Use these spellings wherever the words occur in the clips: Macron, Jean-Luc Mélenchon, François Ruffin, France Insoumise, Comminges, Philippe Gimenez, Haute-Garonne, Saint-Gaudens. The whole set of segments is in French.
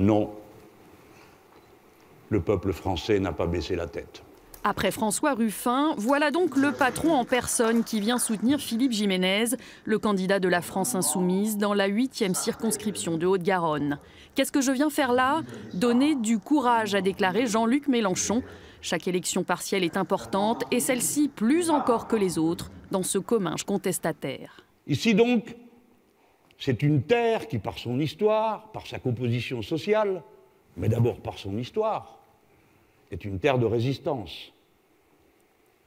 Non, le peuple français n'a pas baissé la tête. Après François Ruffin, voilà donc le patron en personne qui vient soutenir Philippe Gimenez, le candidat de la France Insoumise dans la 8e circonscription de Haute-Garonne. Qu'est-ce que je viens faire là? Donner du courage, a déclaré Jean-Luc Mélenchon. Chaque élection partielle est importante et celle-ci plus encore que les autres dans ce comminge contestataire. Ici donc, c'est une terre qui, par son histoire, par sa composition sociale, mais d'abord par son histoire, c'est une terre de résistance,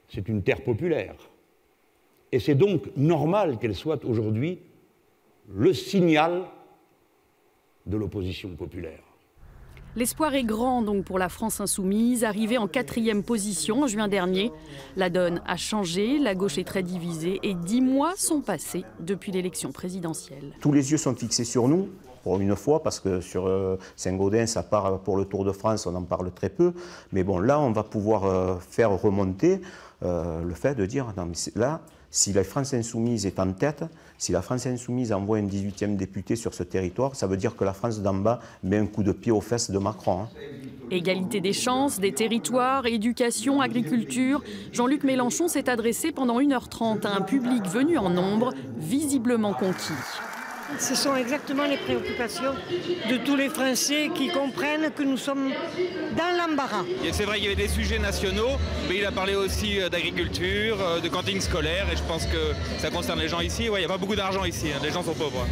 c'est une terre populaire. Et c'est donc normal qu'elle soit aujourd'hui le signal de l'opposition populaire. L'espoir est grand donc pour la France insoumise, arrivée en 4e position en juin dernier. La donne a changé, la gauche est très divisée et 10 mois sont passés depuis l'élection présidentielle. Tous les yeux sont fixés sur nous. Pour une fois, parce que sur Saint-Gaudens, à part pour le Tour de France, on en parle très peu. Mais bon, là, on va pouvoir faire remonter le fait de dire, non, mais là, si la France insoumise est en tête, si la France insoumise envoie un 18e député sur ce territoire, ça veut dire que la France d'en bas met un coup de pied aux fesses de Macron. Hein. Égalité des chances, des territoires, éducation, agriculture. Jean-Luc Mélenchon s'est adressé pendant 1h30 à un public venu en nombre, visiblement conquis. Ce sont exactement les préoccupations de tous les Français qui comprennent que nous sommes dans l'embarras. C'est vrai qu'il y avait des sujets nationaux, mais il a parlé aussi d'agriculture, de cantines scolaires, et je pense que ça concerne les gens ici. Ouais, il n'y a pas beaucoup d'argent ici, hein. Les gens sont pauvres.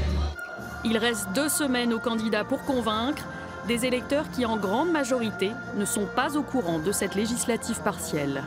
Il reste 2 semaines aux candidats pour convaincre des électeurs qui, en grande majorité, ne sont pas au courant de cette législative partielle.